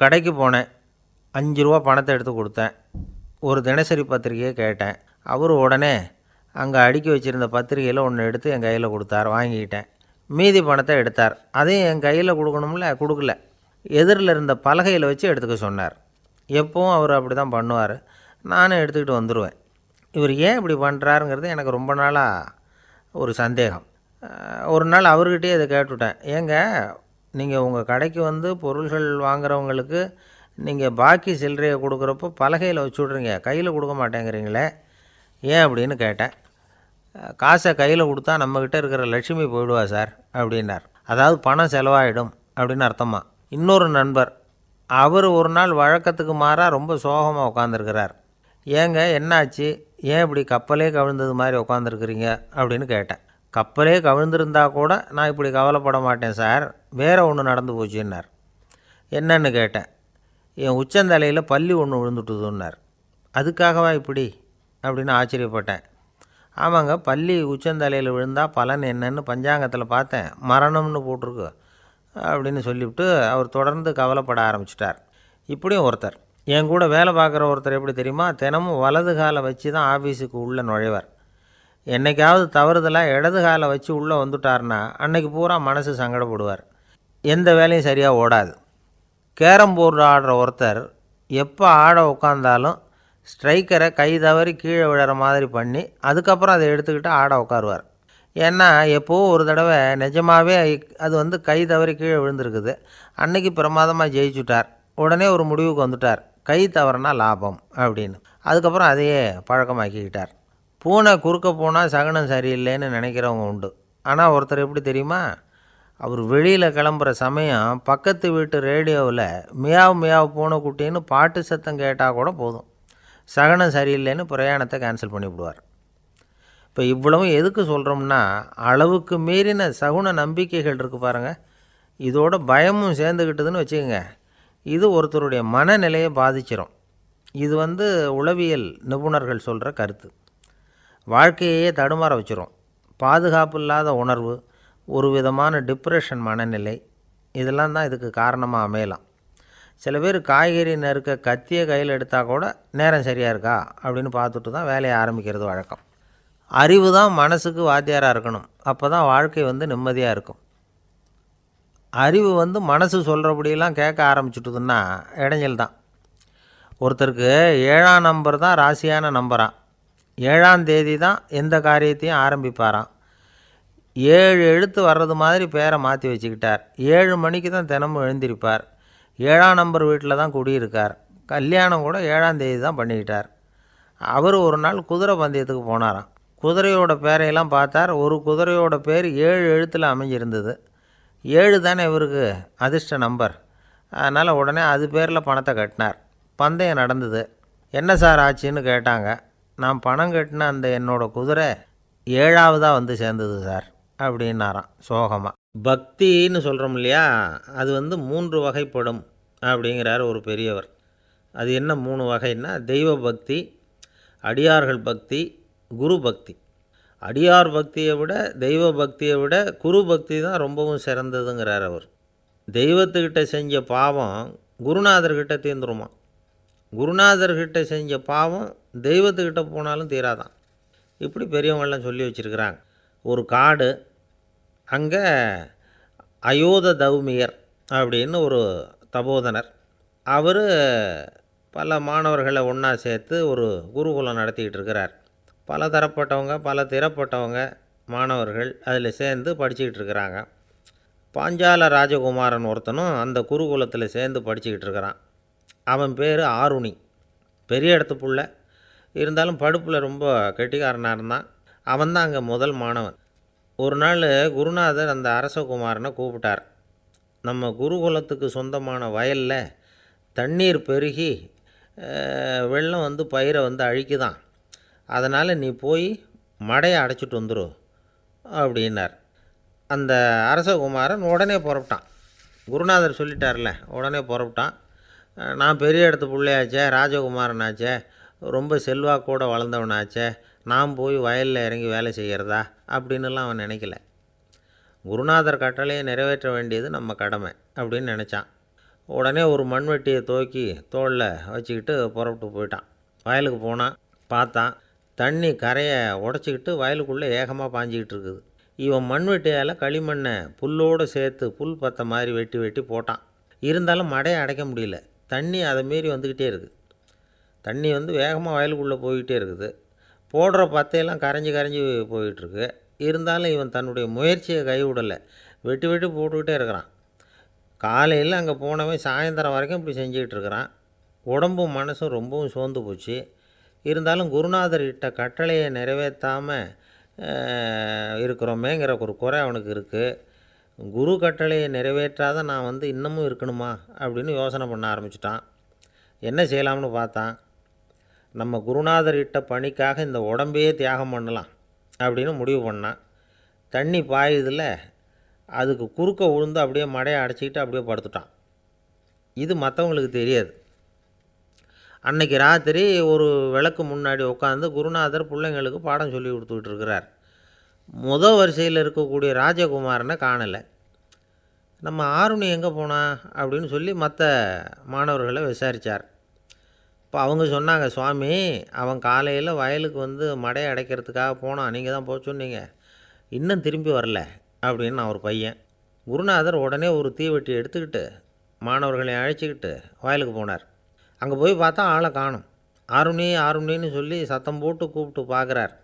கடைக்கு போனேன். 5 ரூபா பணத்தை எடுத்து கொடுத்தேன். ஒரு தினசரி பத்திரிகையை கேட்டேன். அவர் உடனே அங்கே அடுக்கி வச்சுருந்த பத்திரிகையில் ஒன்று எடுத்து என் கையில் கொடுத்தார். வாங்கிக்கிட்டேன். மீதி பணத்தை எடுத்தார். அதையும் என் கையில் கொடுக்கணும்ல, கொடுக்கல. எதிரில் இருந்த பலகையில் வச்சு எடுத்துக்க சொன்னார். எப்பவும் அவர் அப்படி தான் பண்ணுவார். நானும் எடுத்துக்கிட்டு வந்துடுவேன். இவர் ஏன் இப்படி பண்ணுறாருங்கிறது எனக்கு ரொம்ப நாளாக ஒரு சந்தேகம். ஒரு நாள் அவர்கிட்டயே இதை கேட்டுவிட்டேன். ஏங்க, நீங்கள் உங்கள் கடைக்கு வந்து பொருள்கள் வாங்குறவங்களுக்கு நீங்கள் பாக்கி சில்லறையை கொடுக்குறப்போ பலகையில் வச்சு விட்றீங்க, கையில் கொடுக்க மாட்டேங்கிறீங்களே, ஏன் அப்படின்னு கேட்டேன். காசை கையில் கொடுத்தா நம்மக்கிட்ட இருக்கிற லட்சுமி போயிடுவா சார் அப்படின்னார். அதாவது பணம் செலவாயிடும் அப்படின்னு அர்த்தமா. இன்னொரு நண்பர், அவர் ஒரு நாள் வழக்கத்துக்கு மாறாக ரொம்ப சோகமாக உட்காந்துருக்கிறார். ஏங்க என்னாச்சு, ஏன் இப்படி கப்பலே கவிழ்ந்தது மாதிரி உட்காந்துருக்குறீங்க அப்படின்னு கேட்டேன். கப்பலே கவிழ்ந்திருந்தா கூட நான் இப்படி கவலைப்பட மாட்டேன் சார், வேறு ஒன்று நடந்து போச்சுன்னார். என்னன்னு கேட்டேன். என் உச்சந்தலையில் பல்லி ஒன்று விழுந்துட்டுதுன்னார். அதுக்காகவா இப்படி அப்படின்னு ஆச்சரியப்பட்டேன். ஆமாங்க, பல்லி உச்சந்தலையில் விழுந்தால் பலன் என்னன்னு பஞ்சாங்கத்தில் பார்த்தேன், மரணம்னு போட்டிருக்கு அப்படின்னு சொல்லிவிட்டு அவர் தொடர்ந்து கவலைப்பட ஆரம்பிச்சிட்டார். இப்படியும் ஒருத்தர், என் கூட வேலை பார்க்குற ஒருத்தர் எப்படி தெரியுமா, தினமும் வலது காலை வச்சு தான் ஆஃபீஸுக்கு உள்ளே நுழைவார். என்றைக்காவது தவறுதலாக இடது காலை வச்சு உள்ளே வந்துட்டார்னா அன்றைக்கி பூரா மனசு சங்கடப்படுவார். எந்த வேலையும் சரியாக ஓடாது. கேரம் போர்டு ஆடுற ஒருத்தர் எப்போ ஆட உட்காந்தாலும் ஸ்ட்ரைக்கரை கை தவறி கீழே விழற மாதிரி பண்ணி அதுக்கப்புறம் அதை எடுத்துக்கிட்டு ஆட உட்காருவார். ஏன்னா எப்போவும் ஒரு தடவை நிஜமாகவே அது வந்து கை தவறி கீழே விழுந்திருக்குது. அன்றைக்கி பிரமாதமாக ஜெயிச்சுட்டார். உடனே ஒரு முடிவுக்கு வந்துட்டார், கை தவறுனா லாபம் அப்படின்னு. அதுக்கப்புறம் அதையே பழக்கமாக்கிக்கிட்டார். பூனை குறுக்க போனால் சகனம் சரியில்லைன்னு நினைக்கிறவங்க உண்டு. ஆனால் ஒருத்தர் எப்படி தெரியுமா, அவர் வெளியில் கிளம்புற சமயம் பக்கத்து வீட்டு ரேடியோவில் மியாவ் மியாவ் பூனைக்குட்டின்னு பாட்டு சத்தம் கேட்டால் கூட போதும், சகனம் சரியில்லைன்னு பிரயாணத்தை கேன்சல் பண்ணிவிடுவார். இப்போ இவ்வளவும் எதுக்கு சொல்கிறோம்னா, அளவுக்கு மீறின சகுன நம்பிக்கைகள் இருக்குது பாருங்கள், இதோட பயமும் சேர்ந்துக்கிட்டதுன்னு வச்சுக்கோங்க. இது ஒருத்தருடைய மனநிலையை பாதிச்சிடும். இது வந்து உளவியல் நிபுணர்கள் சொல்கிற கருத்து. வாழ்க்கையே தடுமாற வச்சிரும். பாதுகாப்பு இல்லாத உணர்வு, ஒரு விதமான டிப்ரெஷன் மனநிலை, இதெல்லாம் தான் இதுக்கு காரணமாக அமையலாம். சில பேர் காய்கறி நறுக்க கத்தியை கையில் எடுத்தால் கூட நேரம் சரியாக இருக்கா அப்படின்னு பார்த்துட்டு தான் வேலையை ஆரம்பிக்கிறது வழக்கம். அறிவு தான் மனசுக்கு வாத்தியாராக இருக்கணும். அப்போ தான் வாழ்க்கை வந்து நிம்மதியாக இருக்கும். அறிவு வந்து மனசு சொல்கிறபடியெல்லாம் கேட்க ஆரம்பிச்சுட்டுதுன்னா இடைஞ்சல் தான். ஒருத்தருக்கு 7ஆம் நம்பர் தான் ராசியான நம்பராக. 7ஆம் தேதி தான் எந்த காரியத்தையும் ஆரம்பிப்பாராம். 7 எழுத்து வர்றது மாதிரி பேரை மாற்றி வச்சுக்கிட்டார். 7 மணிக்கு தான் தினமும் எழுந்திருப்பார். 7ஆம் நம்பர் வீட்டில் தான் குடியிருக்கார். கல்யாணம் கூட 7ஆம் தேதி தான் பண்ணிக்கிட்டார். அவர் ஒரு நாள் குதிரை பந்தயத்துக்கு போனாராம். குதிரையோட பேரையெல்லாம் பார்த்தார். ஒரு குதிரையோட பேர் 7 எழுத்தில் அமைஞ்சிருந்தது. 7 தானே இவருக்கு அதிர்ஷ்ட நம்பர். அதனால் உடனே அது பேரில் பணத்தை கட்டினார். பந்தயம் நடந்தது. என்ன சார் ஆச்சுன்னு கேட்டாங்க. நான் பணம் கட்டின அந்த என்னோடய குதிரை 7ஆவதாக வந்து சேர்ந்தது சார் அப்படின்னாராம் சோகமாக. பக்தின்னு சொல்கிறோம் இல்லையா, அது வந்து 3 வகைப்படும் அப்படிங்கிறார் ஒரு பெரியவர். அது என்ன 3 வகைன்னா, தெய்வ பக்தி, அடியார்கள் பக்தி, குரு பக்தி. அடியார் பக்தியை விட, தெய்வ பக்தியை விட குரு பக்தி தான் ரொம்பவும் சிறந்ததுங்கிறார் அவர். தெய்வத்துக்கிட்ட செஞ்ச பாவம் குருநாதர்கிட்ட தீர்ந்துருமா, குருநாதர்கிட்ட செஞ்ச பாவம் தெய்வத்துக்கிட்ட போனாலும் தீராதான். இப்படி பெரியவங்கள்லாம் சொல்லி வச்சுருக்கிறாங்க. ஒரு காடு, அங்கே அயோத தௌமியர் அப்படின்னு ஒரு தபோதனர், அவர் பல மாணவர்களை ஒன்றா சேர்த்து ஒரு குருகுலம் நடத்திக்கிட்டு இருக்கிறார். பல தரப்பட்டவங்க, பல திறப்பட்டவங்க மாணவர்கள் அதில் சேர்ந்து படிச்சுக்கிட்டு இருக்கிறாங்க. பாஞ்சால ராஜகுமாரன் ஒருத்தனும் அந்த குருகுலத்தில் சேர்ந்து படிச்சுக்கிட்டு இருக்கிறான். அவன் பேர் ஆருணி. பெரிய இடத்து புள்ள, இருந்தாலும் படிப்பில் ரொம்ப கெட்டிக்காரனாக இருந்தான். அவன் தான் அங்கே முதல் மாணவன். ஒரு நாள் குருநாதர் அந்த அரசகுமாரனை கூப்பிட்டார். நம்ம குருகுலத்துக்கு சொந்தமான வயலில் தண்ணீர் பெருகி வெள்ளம் வந்து பயிரை வந்து அழிக்குதான். அதனால் நீ போய் மடையை அடைச்சிட்டு வந்துரு அப்படின்னார். அந்த அரசகுமாரன் உடனே புறப்பட்டான். குருநாதர் சொல்லிட்டார்ல, உடனே புறப்பட்டான். நான் பெரிய இடத்து பிள்ளையாச்சே, ராஜகுமாரனாச்சே, ரொம்ப செல்வாக்கூட வளர்ந்தவனாச்சே, நான் போய் வயலில் இறங்கி வேலை செய்கிறதா அப்படின்னுலாம் அவன் நினைக்கல. குருநாதர் கட்டளையை நிறைவேற்ற வேண்டியது நம்ம கடமை அப்படின்னு நினச்சான். உடனே ஒரு மண்வெட்டியை தூக்கி தோளில் வச்சுக்கிட்டு புறப்பட்டு போயிட்டான். வயலுக்கு போனான், பார்த்தான் தண்ணி கரையை உடச்சிக்கிட்டு வயலுக்குள்ளே ஏகமாக பாஞ்சிக்கிட்டு இருக்குது. இவன் மண்வெட்டியால் களிமண்ணை புல்லோடு சேர்த்து புல் பற்ற மாதிரி வெட்டி வெட்டி போட்டான். இருந்தாலும் மடையை அடைக்க முடியல, தண்ணி அதை மீறி வந்துக்கிட்டே இருக்குது. தண்ணி வந்து வேகமாக வயலுக்குள்ளே போய்கிட்டே இருக்குது. போடுற பத்தையெல்லாம் கரைஞ்சி கரைஞ்சி போயிட்டுருக்கு. இருந்தாலும் இவன் தன்னுடைய முயற்சியை கைவிடலை, வெட்டி வெட்டி போட்டுக்கிட்டே இருக்கிறான். காலையில் அங்கே போனவன் சாயந்தரம் வரைக்கும் இப்படி செஞ்சுக்கிட்டு இருக்கிறான். உடம்பும் மனசும் ரொம்பவும் சோர்ந்து போச்சு. இருந்தாலும் குருநாதர் இட்ட கட்டளையை நிறைவேற்றாமல் இருக்கிறோமேங்கிற ஒரு குறை அவனுக்கு இருக்குது. குரு கட்டளையை நிறைவேற்றாத நான் வந்து இன்னமும் இருக்கணுமா அப்படின்னு யோசனை பண்ண ஆரம்பிச்சிட்டான். என்ன செய்யலாம்னு பார்த்தான். நம்ம குருநாதர் இட்ட பணிக்காக இந்த உடம்பையே தியாகம் பண்ணலாம் அப்படின்னு முடிவு பண்ணான். தண்ணி பாயுதில் அதுக்கு குறுக்க உழுந்து அப்படியே மடையை அடைச்சிக்கிட்டு அப்படியே படுத்துட்டான். இது மற்றவங்களுக்கு தெரியாது. அன்றைக்கி ராத்திரி ஒரு விளக்கு முன்னாடி உட்காந்து குருநாதர் பிள்ளைங்களுக்கு பாடம் சொல்லி கொடுத்துக்கிட்டு இருக்கிறார். முதல் வரிசையில் இருக்கக்கூடிய ராஜகுமாரனை காணலை. நம்ம ஆருணி எங்கே போனா அப்படின்னு சொல்லி மற்ற மாணவர்களை விசாரித்தார். இப்போ அவங்க சொன்னாங்க, சுவாமி அவன் காலையில் வயலுக்கு வந்து மடையை அடைக்கிறதுக்காக போனான், நீங்கள் தான் போச்சு சொன்னீங்க, இன்னும் திரும்பி வரல அப்படின்னு நான் ஒரு பையன். குருநாதர் உடனே ஒரு தீவெட்டி எடுத்துக்கிட்டு மாணவர்களை அழைச்சிக்கிட்டு வயலுக்கு போனார். அங்கே போய் பார்த்தா ஆளை காணும். ஆருணி ஆருணின்னு சொல்லி சத்தம் போட்டு கூப்பிட்டு பார்க்குறார்.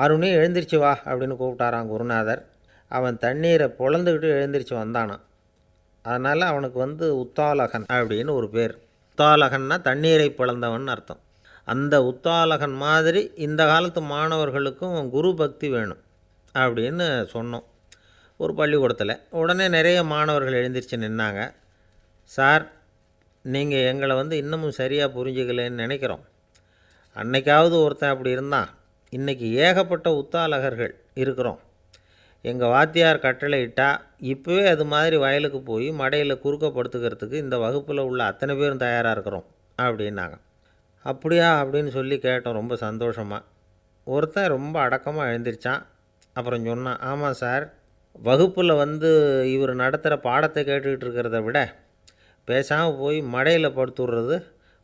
ஆருணி எழுந்திரிச்சு வா அப்படின்னு கூப்பிட்டாரான் குருநாதர். அவன் தண்ணீரை பொழந்துக்கிட்டு எழுந்திரிச்சு வந்தானான். அதனால் அவனுக்கு வந்து உத்தாலகன் அப்படின்னு ஒரு பேர். உத்தாலகன்னா தண்ணீரை பிளந்தவன் அர்த்தம். அந்த உத்தாலகன் மாதிரி இந்த காலத்து மாணவர்களுக்கும் குரு பக்தி வேணும் அப்படின்னு சொன்னோம் ஒரு பள்ளிக்கூடத்தில். உடனே நிறைய மாணவர்கள் எழுந்திரிச்சு நின்னாங்க. சார், நீங்கள் எங்களை வந்து இன்னமும் சரியாக புரிஞ்சுக்கலன்னு நினைக்கிறோம். அன்னைக்காவது ஒருத்தன் அப்படி இருந்தான், இன்றைக்கி ஏகப்பட்ட உத்தாலகர்கள் இருக்கிறோம். எங்கள் வாத்தியார் கட்டளை இட்டால் இப்போவே அது மாதிரி வயலுக்கு போய் மடையில் குறுக்கப்படுத்துக்கிறதுக்கு இந்த வகுப்பில் உள்ள அத்தனை பேரும் தயாராக இருக்கிறோம் அப்படின்னாங்க. அப்படியா அப்படின்னு சொல்லி கேட்டோம் ரொம்ப சந்தோஷமாக. ஒருத்தன் ரொம்ப அடக்கமாக எழுந்திரிச்சான். அப்புறம் சொன்னான், ஆமாம் சார், வகுப்பில் வந்து இவர் நடத்துகிற பாடத்தை கேட்டுக்கிட்டு இருக்கிறத விட பேசாமல் போய் மடையில் படுத்துடுறது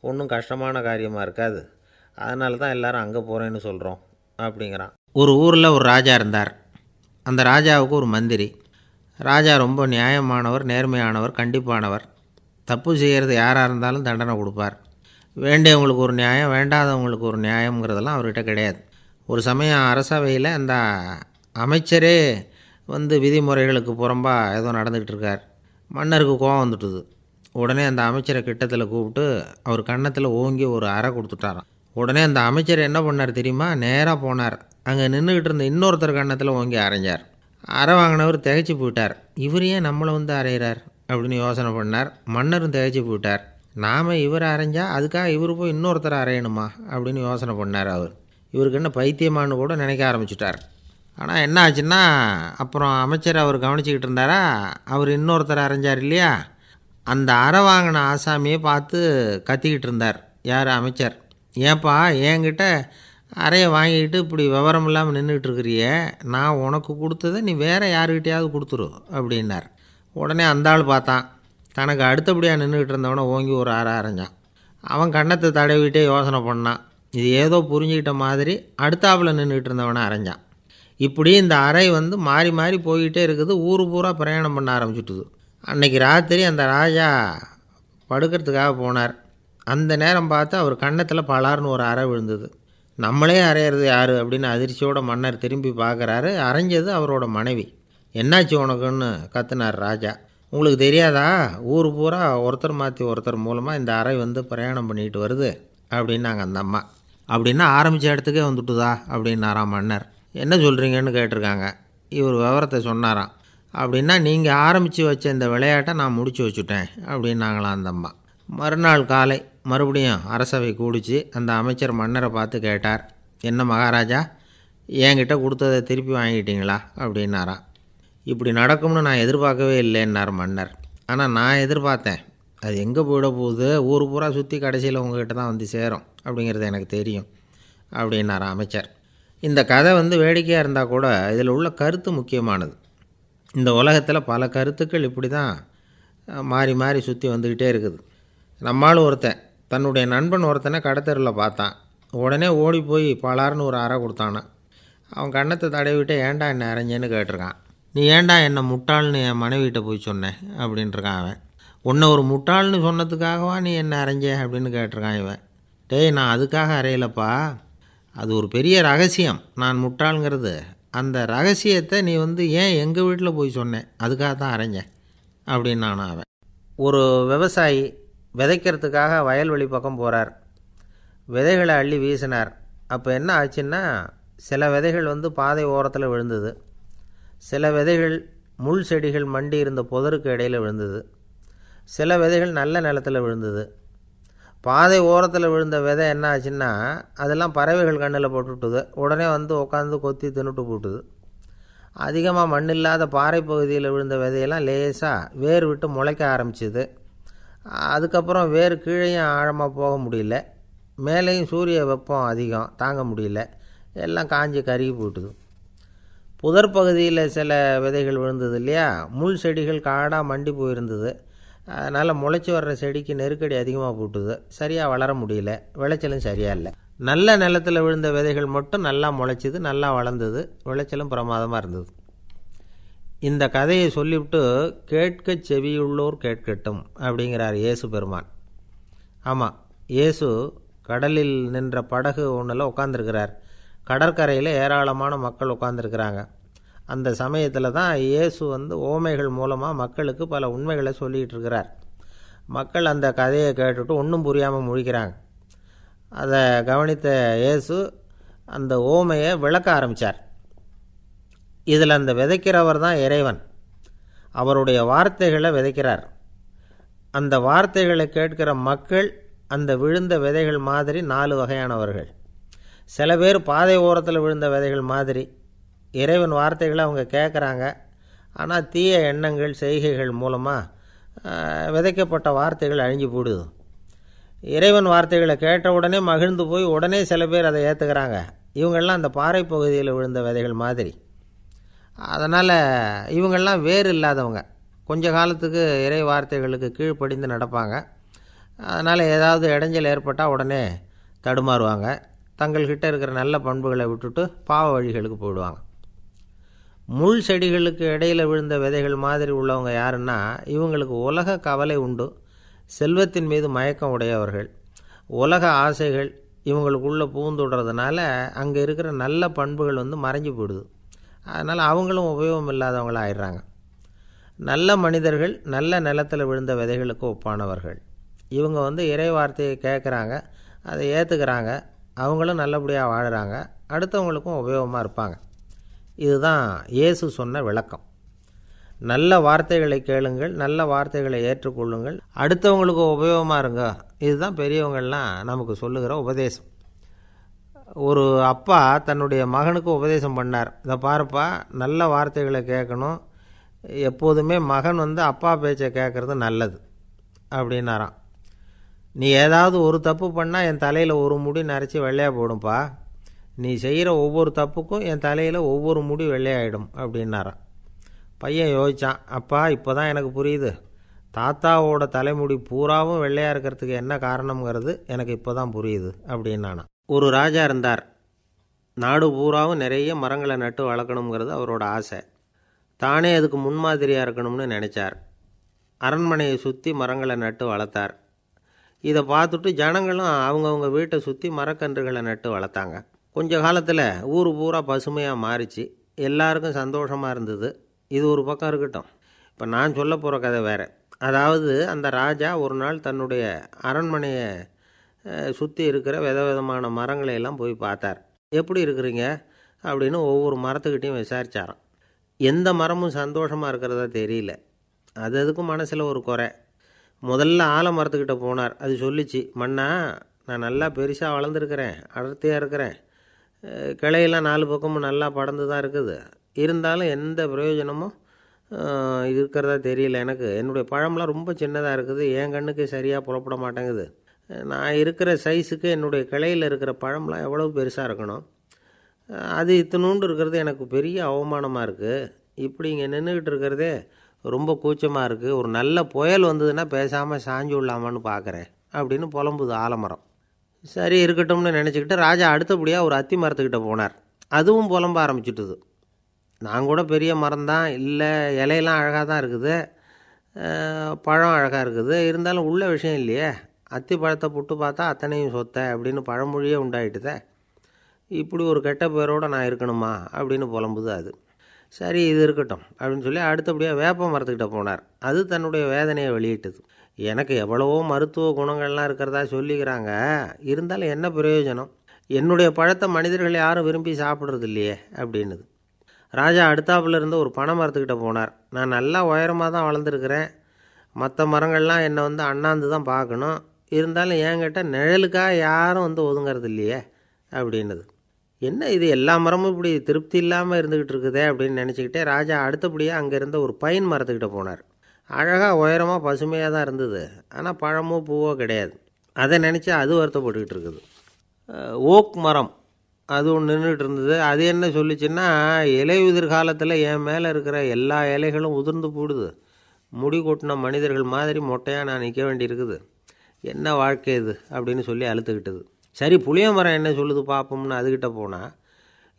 ஒன்றும் கஷ்டமான காரியமாக இருக்காது, அதனால தான் எல்லோரும் அங்கே போகிறேன்னு சொல்கிறோம் அப்படிங்கிறான். ஒரு ஊரில் ஒரு ராஜா இருந்தார். அந்த ராஜாவுக்கு ஒரு மந்திரி. ராஜா ரொம்ப நியாயமானவர், நேர்மையானவர், கண்டிப்பானவர். தப்பு செய்கிறது யாராக இருந்தாலும் தண்டனை கொடுப்பார். வேண்டியவங்களுக்கு ஒரு நியாயம், வேண்டாதவங்களுக்கு ஒரு நியாயங்கிறதெல்லாம் அவர்கிட்ட கிடையாது. ஒரு சமயம் அரசவையில் அந்த அமைச்சரே வந்து விதிமுறைகளுக்கு புறம்பாக ஏதோ நடந்துக்கிட்டு இருக்கார். மன்னருக்கு கோபம் வந்துட்டுது. உடனே அந்த அமைச்சரை கிட்டத்தில் கூப்பிட்டு அவர் கன்னத்தில் ஓங்கி ஒரு அறை கொடுத்துட்டாராம். உடனே அந்த அமைச்சர் என்ன பண்ணார் தெரியுமா, நேராக போனார். அங்கே நின்றுக்கிட்டு இருந்த இன்னொருத்தர் கன்னத்தில் ஓங்கி அரைஞ்சார். அறை வாங்கினவர் திகைச்சி போயிட்டார். இவர் ஏன் நம்மளை வந்து அரைகிறார் அப்படின்னு யோசனை பண்ணார். மன்னரும் திகைச்சி போயிட்டார். நாம் இவர் அரைஞ்சால் அதுக்காக இவர் போய் இன்னொருத்தரை அரையணுமா அப்படின்னு யோசனை பண்ணார் அவர். இவருக்கு என்ன பைத்தியமானு கூட நினைக்க ஆரம்பிச்சிட்டார். ஆனால் என்ன ஆச்சுன்னா, அப்புறம் அமைச்சர் அவர் கவனிச்சிக்கிட்டு இருந்தாரா, அவர் இன்னொருத்தர் அரைஞ்சார் இல்லையா, அந்த அறை வாங்கின ஆசாமியை பார்த்து கத்திக்கிட்டு இருந்தார். யார், அமைச்சர். ஏன்ப்பா என்கிட்ட அறையை வாங்கிக்கிட்டு இப்படி விவரம் இல்லாமல் நின்றுக்கிட்டு இருக்கிறியே, நான் உனக்கு கொடுத்ததை நீ வேறு யாருக்கிட்டையாவது கொடுத்துரு அப்படின்னார். உடனே அந்த ஆள் பார்த்தான், தனக்கு அடுத்தபடியாக நின்றுக்கிட்டு இருந்தவனை ஓங்கி ஒரு அறை அரைஞ்சான். அவன் கன்னத்தை தடவிட்டே யோசனை பண்ணான். இது ஏதோ புரிஞ்சுக்கிட்ட மாதிரி அடுத்தாப்பில் நின்றுக்கிட்டு இருந்தவனை அரைஞ்சான். இப்படி இந்த அறை வந்து மாறி மாறி போய்கிட்டே இருக்குது. ஊர் பூரா பிரயாணம் பண்ண ஆரம்பிச்சுட்டுது. அன்றைக்கி ராத்திரி அந்த ராஜா படுக்கிறதுக்காக போனார். அந்த நேரம் பார்த்து அவர் கன்னத்தில் பலார்னு ஒரு அறை விழுந்தது. நம்மளே அரையிறது யார் அப்படின்னு அதிர்ச்சியோட மன்னர் திரும்பி பார்க்குறாரு. அரைஞ்சது அவரோட மனைவி. என்னாச்சு உனக்குன்னு கத்துனார் ராஜா. உங்களுக்கு தெரியாதா, ஊர் பூரா ஒருத்தர் மாற்றி ஒருத்தர் மூலமாக இந்த அறை வந்து பிரயாணம் பண்ணிக்கிட்டு வருது அப்படின்னாங்க அந்த அம்மா. அப்படின்னா ஆரம்பித்த இடத்துக்கே வந்துட்டுதா அப்படின்னாராம் மன்னர். என்ன சொல்கிறீங்கன்னு கேட்டிருக்காங்க. இவர் விவரத்தை சொன்னாராம். அப்படின்னா நீங்கள் ஆரம்பித்து வச்ச இந்த விளையாட்டை நான் முடித்து வச்சுட்டேன் அப்படின்னாங்களாம் அந்த அம்மா. மறுநாள் காலை மறுபடியும் அரசவை கூடிச்சு. அந்த அமைச்சர் மன்னரை பார்த்து கேட்டார், என்ன மகாராஜா, என்கிட்ட கொடுத்ததை திருப்பி வாங்கிட்டீங்களா அப்படின்னாரா. இப்படி நடக்கும்னு நான் எதிர்பார்க்கவே இல்லைன்னார் மன்னர். ஆனால் நான் எதிர்பார்த்தேன், அது எங்கே போயிட போகுது, ஊர் பூரா சுற்றி கடைசியில் உங்ககிட்ட தான் வந்து சேரும் அப்படிங்கிறது எனக்கு தெரியும் அப்படின்னார் அமைச்சர். இந்த கதை வந்து வேடிக்கையாக இருந்தால் கூட இதில் உள்ள கருத்து முக்கியமானது. இந்த உலகத்தில் பல கருத்துக்கள் இப்படி தான் மாறி மாறி சுற்றி வந்துக்கிட்டே இருக்குது. நம்மளும் ஒருத்தன் தன்னுடைய நண்பன் ஒருத்தனை கடத்தரில் பார்த்தான். உடனே ஓடி போய் பலார்னு ஒரு அறை கொடுத்தானா. அவன் கண்ணத்தை தடவிட்டு ஏண்டா என்ன அரைஞ்சேன்னு கேட்டிருக்கான். நீ ஏண்டா என்னை முட்டாள்னு என் மனைவிட்ட போய் சொன்னேன் அப்படின்ட்டுருக்கான் அவன். உன்னை ஒரு முட்டாள்னு சொன்னதுக்காகவா நீ என்ன அரைஞ்ச அப்படின்னு கேட்டிருக்கான் இவன். டேய், நான் அதுக்காக அறையலப்பா, அது ஒரு பெரிய ரகசியம் நான் முட்டாளுங்கிறது. அந்த ரகசியத்தை நீ வந்து ஏன் எங்கள் வீட்டில் போய் சொன்னேன் அதுக்காக தான் அரைஞ்சேன் அப்படின்னு நானும் அவன். ஒரு விவசாயி விதைக்கிறதுக்காக வயல்வெளி பக்கம் போகிறார். விதைகளை அள்ளி வீசினார். அப்போ என்ன ஆச்சுன்னா, சில விதைகள் வந்து பாதை ஓரத்தில் விழுந்தது, சில விதைகள் முள் செடிகள் மண்டி இருந்த புதருக்கு இடையில் விழுந்தது, சில விதைகள் நல்ல நிலத்தில் விழுந்தது. பாதை ஓரத்தில் விழுந்த விதை என்ன ஆச்சுன்னா, அதெல்லாம் பறவைகள் கண்ணில் போட்டுவிட்டுது, உடனே வந்து உட்காந்து கொத்தி தின்னுட்டு போட்டுது. அதிகமாக மண் இல்லாத பாறை பகுதியில் விழுந்த விதையெல்லாம் லேசாக வேர் விட்டு முளைக்க ஆரம்பிச்சிது. அதுக்கப்புறம் வேர் கீழேயும் ஆழமாக போக முடியல, மேலேயும் சூரிய வெப்பம் அதிகம் தாங்க முடியல, எல்லாம் காஞ்சி கருகி போயிட்டுது. புதர் பகுதியில் சில விதைகள் விழுந்தது இல்லையா, முள் செடிகள் காடாக மண்டி போயிருந்தது. அதனால் முளைச்சி வர்ற செடிக்கு நெருக்கடி அதிகமாக போட்டுது, சரியாக வளர முடியல, விளைச்சலும் சரியாக இல்லை. நல்ல நிலத்தில் விழுந்த விதைகள் மட்டும் நல்லா முளைச்சிது, நல்லா வளர்ந்தது, விளைச்சலும் பிரமாதமாக இருந்தது. இந்த கதையை சொல்லிவிட்டு கேட்க செவியுள்ளோர் கேட்கட்டும் அப்படிங்கிறார் இயேசு பெருமான். ஆமாம், இயேசு கடலில் நின்ற படகு ஒன்றில் உட்காந்துருக்கிறார். கடற்கரையில் ஏராளமான மக்கள் உட்காந்துருக்கிறாங்க. அந்த சமயத்தில் தான் இயேசு வந்து ஓமைகள் மூலமாக மக்களுக்கு பல உண்மைகளை சொல்லிகிட்டு இருக்கிறார். மக்கள் அந்த கதையை கேட்டுட்டு ஒன்றும் புரியாமல் முழிக்கிறாங்க. அதை கவனித்த இயேசு அந்த ஓமையை விளக்க ஆரம்பித்தார். இதில் அந்த விதைக்கிறவர் தான் இறைவன். அவருடைய வார்த்தைகளை விதைக்கிறார். அந்த வார்த்தைகளை கேட்கிற மக்கள் அந்த விழுந்த விதைகள் மாதிரி நாலு வகையானவர்கள். சில பேர் பாதை ஓரத்தில் விழுந்த விதைகள் மாதிரி இறைவன் வார்த்தைகளை அவங்க கேட்குறாங்க. ஆனால் தீய எண்ணங்கள் செய்கைகள் மூலமாக விதைக்கப்பட்ட வார்த்தைகள் அழிஞ்சு போடுது. இறைவன் வார்த்தைகளை கேட்ட உடனே மகிழ்ந்து போய் உடனே சில பேர் அதை ஏற்றுக்கிறாங்க. இவங்கள்லாம் அந்த பாறை பகுதியில் விழுந்த விதைகள் மாதிரி. அதனால் இவங்கள்லாம் வேறு இல்லாதவங்க, கொஞ்ச காலத்துக்கு இறை வார்த்தைகளுக்கு கீழ்ப்படிந்து நடப்பாங்க. அதனால் ஏதாவது இடைஞ்சல் ஏற்பட்டால் உடனே தடுமாறுவாங்க, தங்கள்கிட்ட இருக்கிற நல்ல பண்புகளை விட்டுட்டு பாவ வழிகளுக்கு போயிடுவாங்க. முள் செடிகளுக்கு இடையில் விழுந்த விதைகள் மாதிரி உள்ளவங்க யாருன்னா, இவங்களுக்கு உலக கவலை உண்டு, செல்வத்தின் மீது மயக்கம் உடையவர்கள், உலக ஆசைகள் இவங்களுக்குள்ளே பூந்துடுறதுனால அங்கே இருக்கிற நல்ல பண்புகள் வந்து மறைஞ்சு போயிடுது. அதனால் அவங்களும் உபயோகம் இல்லாதவங்களாக ஆயிடுறாங்க. நல்ல மனிதர்கள் நல்ல நிலத்தில் விழுந்த விதைகளுக்கு ஒப்பானவர்கள். இவங்க வந்து இறை வார்த்தையை கேட்குறாங்க, அதை ஏற்றுக்கிறாங்க, அவங்களும் நல்லபடியாக வாழ்கிறாங்க, அடுத்தவங்களுக்கும் உபயோகமாக இருப்பாங்க. இதுதான் இயேசு சொன்ன விளக்கம். நல்ல வார்த்தைகளை கேளுங்கள், நல்ல வார்த்தைகளை ஏற்றுக்கொள்ளுங்கள், அடுத்தவங்களுக்கு உபயோகமாக இருங்க. இதுதான் பெரியவங்கள்லாம் நமக்கு சொல்லுகிற உபதேசம். ஒரு அப்பா தன்னுடைய மகனுக்கு உபதேசம் பண்ணார். இதை பாருப்பா, நல்ல வார்த்தைகளை கேட்கணும், எப்போதுமே மகன் வந்து அப்பா பேச்சை கேட்குறது நல்லது அப்படின்னாராம். நீ ஏதாவது ஒரு தப்பு பண்ணால் என் தலையில் ஒரு முடி நரைச்சி வெள்ளையாக போடும்பா, நீ செய்கிற ஒவ்வொரு தப்புக்கும் என் தலையில் ஒவ்வொரு முடி வெள்ளையாயிடும் அப்படின்னாரான். பையன் யோசித்தான், அப்பா இப்போ தான் எனக்கு புரியுது, தாத்தாவோட தலைமுடி பூராவும் வெள்ளையாக இருக்கிறதுக்கு என்ன காரணங்கிறது எனக்கு இப்போ தான் புரியுது அப்படின்னானான். ஒரு ராஜா இருந்தார். நாடு பூராவும் நிறைய மரங்களை நட்டு வளர்க்கணுங்கிறது அவரோட ஆசை. தானே அதுக்கு முன்மாதிரியாக இருக்கணும்னு நினச்சார். அரண்மனையை சுற்றி மரங்களை நட்டு வளர்த்தார். இதை பார்த்துட்டு ஜனங்களும் அவங்கவுங்க வீட்டை சுற்றி மரக்கன்றுகளை நட்டு வளர்த்தாங்க. கொஞ்ச காலத்தில் ஊர் பூரா பசுமையாக மாறிச்சு, எல்லாருக்கும் சந்தோஷமாக இருந்தது. இது ஒரு பக்கம் இருக்கட்டும். இப்போ நான் சொல்ல போகிற கதை வேறு. அதாவது அந்த ராஜா ஒரு நாள் தன்னுடைய அரண்மனையை சுற்றி இருக்கிற விதவிதமான மரங்களையெல்லாம் போய் பார்த்தார். எப்படி இருக்கிறீங்க அப்படின்னு ஒவ்வொரு மரத்துக்கிட்டையும் விசாரித்தாராம். எந்த மரமும் சந்தோஷமாக இருக்கிறதா தெரியல. அது அதுக்கும் மனசில் ஒரு குறை. முதல்ல ஆலமரத்துக்கிட்ட போனார். அது சொல்லிச்சு, மன்னா நான் நல்லா பெருசாக வளர்ந்துருக்கிறேன், அடர்த்தியாக இருக்கிறேன், கிளையெல்லாம் நாலு பக்கமும் நல்லா படர்ந்து தான் இருக்குது, இருந்தாலும் எந்த பிரயோஜனமும் இருக்கிறதா தெரியல எனக்கு. என்னுடைய பழம்லாம் ரொம்ப சின்னதாக இருக்குது, என் கண்ணுக்கு சரியாக புறப்பட மாட்டேங்குது. நான் இருக்கிற சைஸுக்கு என்னுடைய கிளையில் இருக்கிற பழம்லாம் எவ்வளோ பெருசாக இருக்கணும், அது இத்தினூண்டு இருக்கிறது எனக்கு பெரிய அவமானமாக இருக்குது. இப்படி இங்கே நின்றுக்கிட்டு இருக்கிறதே ரொம்ப கூச்சமாக இருக்குது. ஒரு நல்ல புயல் வந்ததுன்னா பேசாமல் சாஞ்சு விடலாமான்னு பார்க்குறேன் அப்படின்னு புலம்புது ஆலமரம். சரி இருக்கட்டும்னு நினச்சிக்கிட்டு ராஜா அடுத்தபடியாக ஒரு அத்தி மரத்துக்கிட்ட போனார். அதுவும் புலம்ப ஆரம்பிச்சுட்டுது. நான் கூட பெரிய மரம்தான், இல்லை இலையெல்லாம் அழகாக தான் இருக்குது, பழம் அழகாக இருக்குது, இருந்தாலும் உள்ள விஷயம் இல்லையே, அத்தி பழத்தை புட்டு பார்த்தா அத்தனையும் சொத்தை அப்படின்னு பழமொழியே உண்டாயிட்டுதே, இப்படி ஒரு கெட்ட பேரோடு நான் இருக்கணுமா அப்படின்னு புலம்புது அது. சரி இது இருக்கட்டும் அப்படின்னு சொல்லி அடுத்தபடியாக வேப்ப மரத்துக்கிட்ட போனார். அது தன்னுடைய வேதனையை வெளியிட்டது. எனக்கு எவ்வளவோ மருத்துவ குணங்கள்லாம் இருக்கிறதா சொல்லிக்கிறாங்க, இருந்தாலும் என்ன பிரயோஜனம், என்னுடைய பழத்தை மனிதர்கள் யாரும் விரும்பி சாப்பிட்றது இல்லையே அப்படின்னுது. ராஜா அடுத்தாப்பில் இருந்து ஒரு பனை மரத்துக்கிட்ட போனார். நான் நல்லா உயரமாக தான் வளர்ந்துருக்கிறேன், மற்ற மரங்கள்லாம் என்னை வந்து அண்ணாந்து தான் பார்க்கணும், இருந்தாலும் என்கிட்ட நிழலுக்காக யாரும் வந்து ஒதுங்கிறது இல்லையே அப்படின்னுது. என்ன இது எல்லா மரமும் இப்படி திருப்தி இல்லாமல் இருந்துக்கிட்டு இருக்குதே அப்படின்னு நினச்சிக்கிட்டே ராஜா அடுத்தபடியாக அங்கே இருந்த ஒரு பைன் மரத்துக்கிட்ட போனார். அழகாக உயரமாக பசுமையாக தான் இருந்தது, ஆனால் பழமோ பூவோ கிடையாது. அதை நினச்சி அது வருத்தப்பட்டுக்கிட்டு இருக்குது. ஓக் மரம் அது ஒன்று நின்றுட்டு இருந்தது. அது என்ன சொல்லிச்சுன்னா, இலை உதிர் காலத்தில் என் மேலே இருக்கிற எல்லா இலைகளும் உதிர்ந்து போடுது, முடி கொட்டின மனிதர்கள் மாதிரி மொட்டையாக நான் நிற்க வேண்டியிருக்குது, என்ன வாழ்க்கை இது அப்படின்னு சொல்லி அழுத்துக்கிட்டது. சரி புளிய மரம் என்ன சொல்லுது பார்ப்போம்னு அதுக்கிட்ட போனால்,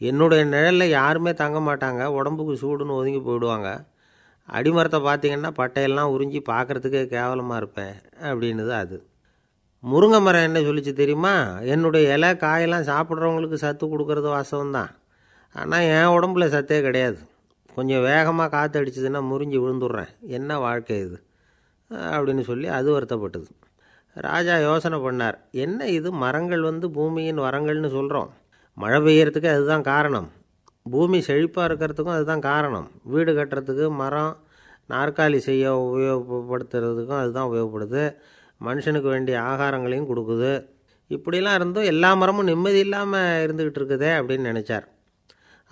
என்னுடைய நிழலில் யாருமே தங்க மாட்டாங்க, உடம்புக்கு சூடுன்னு ஒதுங்கி போயிடுவாங்க, அடிமரத்தை பார்த்திங்கன்னா பட்டையெல்லாம் உறிஞ்சி பார்க்குறதுக்கே கேவலமாக இருப்பேன் அப்படின்னுது அது. முருங்கை மரம் என்ன சொல்லிச்சு தெரியுமா, என்னுடைய இலை காயெல்லாம் சாப்பிட்றவங்களுக்கு சத்து கொடுக்கறது வாசம்தான், ஆனால் என் உடம்புல சத்தே கிடையாது, கொஞ்சம் வேகமாக காற்று அடிச்சதுன்னா முறிஞ்சி விழுந்துடுறேன், என்ன வாழ்க்கை இது அப்படின்னு சொல்லி அது வருத்தப்பட்டது. ராஜா யோசனை பண்ணார், என்ன இது மரங்கள் வந்து பூமியின் வரங்கள்னு சொல்கிறோம், மழை பெய்யறதுக்கு அதுதான் காரணம், பூமி செழிப்பாக இருக்கிறதுக்கும் அதுதான் காரணம், வீடு கட்டுறதுக்கு மரம் நாற்காலி செய்ய உபயோகப்படுத்துறதுக்கும் அதுதான் உபயோகப்படுது, மனுஷனுக்கு வேண்டிய ஆகாரங்களையும் கொடுக்குது, இப்படிலாம் இருந்தும் எல்லா மரமும் நிம்மதி இல்லாமல் இருந்துக்கிட்டு இருக்குதே அப்படின்னு நினச்சார்.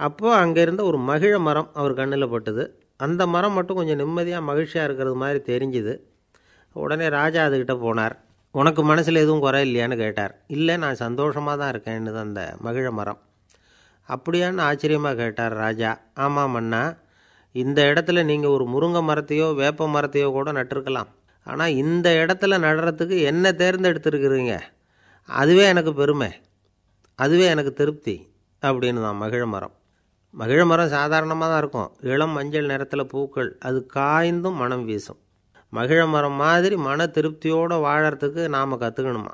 அப்போது அங்கே இருந்த ஒரு மகிழ மரம் அவர் கண்ணில் பட்டுது. அந்த மரம் மட்டும் கொஞ்சம் நிம்மதியாக மகிழ்ச்சியாக இருக்கிறது மாதிரி தெரிஞ்சுது. உடனே ராஜா அதுக்கிட்ட போனார். உனக்கு மனசில் எதுவும் குறை இல்லையான்னு கேட்டார். இல்லை, நான் சந்தோஷமாக தான் இருக்கேன்னு அந்த மகிழ மரம். அப்படியான்னு ஆச்சரியமாக கேட்டார் ராஜா. ஆமாம் அண்ணா, இந்த இடத்துல நீங்கள் ஒரு முருங்கை மரத்தையோ வேப்ப மரத்தையோ கூட நட்டிருக்கலாம், ஆனால் இந்த இடத்துல நடுறதுக்கு என்ன தேர்ந்தெடுத்துருக்குறீங்க, அதுவே எனக்கு பெருமை, அதுவே எனக்கு திருப்தி அப்படின்னு தான் மகிழ மரம். மகிழ மரம் சாதாரணமாக தான் இருக்கும், இளம் மஞ்சள் நிறத்தில் பூக்கள், அது காய்ந்தும் மனம் வீசும். மகிழ மரம் மாதிரி மன திருப்தியோடு வாழறதுக்கு நாம் கற்றுக்கணுமா.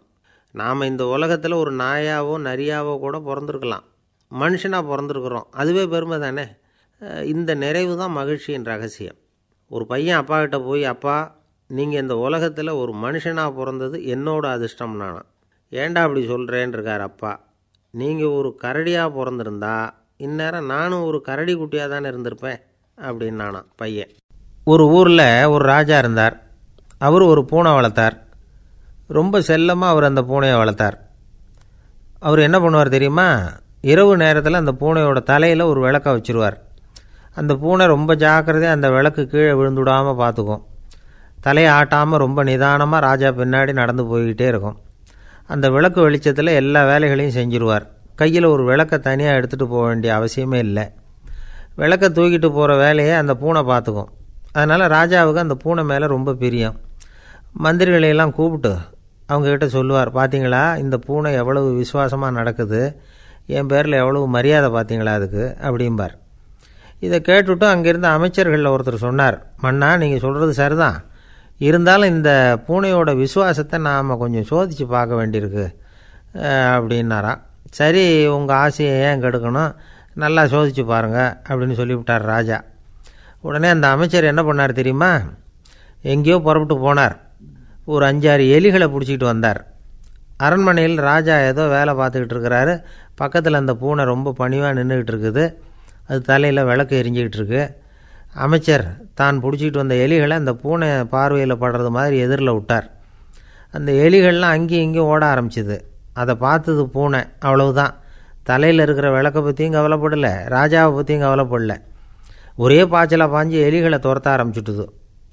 நாம் இந்த உலகத்தில் ஒரு நாயாவோ நரியாவோ கூட பிறந்திருக்கலாம், மனுஷனாக பிறந்திருக்கிறோம், அதுவே பெருமை தானே. இந்த நிறைவு தான் மகிழ்ச்சியின் ரகசியம். ஒரு பையன் அப்பா கிட்ட போய், அப்பா நீங்கள் இந்த உலகத்தில் ஒரு மனுஷனாக பிறந்தது என்னோடய அதிர்ஷ்டம் நானா. ஏண்டா அப்படி சொல்கிறேன்னு இருக்கார் அப்பா. நீங்கள் ஒரு கரடியாக பிறந்திருந்தா இந்நேரம் நானும் ஒரு கரடி குட்டியாக தானே இருந்திருப்பேன் அப்படின்னு நானா பையன். ஒரு ஊரில் ஒரு ராஜா இருந்தார். அவர் ஒரு பூனை வளர்த்தார். ரொம்ப செல்லமாக அவர் அந்த பூனையை வளர்த்தார். அவர் என்ன பண்ணுவார் தெரியுமா, இரவு நேரத்தில் அந்த பூனையோட தலையில் ஒரு விளக்கை வச்சுருவார். அந்த பூனை ரொம்ப ஜாக்கிரதையாக அந்த விளக்கு கீழே விழுந்துடாமல் பார்த்துக்கும். தலையை ஆட்டாமல் ரொம்ப நிதானமாக ராஜா பின்னாடி நடந்து போய்கிட்டே இருக்கும். அந்த விளக்கு வெளிச்சத்தில் எல்லா வேலைகளையும் செஞ்சுருவார். கையில் ஒரு விளக்கை தனியாக எடுத்துகிட்டு போக வேண்டிய அவசியமே இல்லை. விளக்கை தூக்கிட்டு போகிற வேலையை அந்த பூனை பார்த்துக்கும். அதனால் ராஜாவுக்கு அந்த பூனை மேலே ரொம்ப பிரியம். மந்திரிகளையெல்லாம் கூப்பிட்டு அவங்கக்கிட்ட சொல்லுவார், பார்த்தீங்களா இந்த பூனை எவ்வளவு விசுவாசமாக நடக்குது, என் பேரில் எவ்வளவு மரியாதை பார்த்தீங்களா அதுக்கு அப்படிம்பார். இதை கேட்டுவிட்டு அங்கேருந்து அமைச்சர்களில் ஒருத்தர் சொன்னார், மன்னா நீங்கள் சொல்கிறது சரிதான், இருந்தாலும் இந்த பூனையோட விசுவாசத்தை நாம் கொஞ்சம் சோதித்து பார்க்க வேண்டியிருக்கு அப்படின்னாராம். சரி உங்கள் ஆசையை ஏன் கெடுக்கணும், நல்லா சோதித்து பாருங்கள் அப்படின்னு சொல்லிவிட்டார் ராஜா. உடனே அந்த அமைச்சர் என்ன பண்ணார் தெரியுமா, எங்கேயோ புறப்பட்டு போனார். ஒரு 5-6 எலிகளை பிடிச்சிக்கிட்டு வந்தார். அரண்மனையில் ராஜா ஏதோ வேலை பார்த்துக்கிட்டு இருக்கிறாரு. பக்கத்தில் அந்த பூனை ரொம்ப பணிவாக நின்றுக்கிட்டு இருக்குது. அது தலையில் விளக்கு எரிஞ்சிக்கிட்டு இருக்கு. அமைச்சர் தான் பிடிச்சிக்கிட்டு வந்த எலிகளை அந்த பூனை பார்வையில் படுறது மாதிரி எதிரில் விட்டார். அந்த எலிகள்லாம் அங்கேயும் இங்கேயும் ஓட ஆரம்பிச்சிது. அதை பார்த்தது பூனை, அவ்வளவுதான். தலையில் இருக்கிற விளக்கை பற்றியும் கவலைப்படலை, ராஜாவை பற்றியும் கவலைப்படலை. ஒரே பாய்ச்சலாக பாஞ்சு எலிகளை துரத்த ஆரம்பிச்சுட்டுது.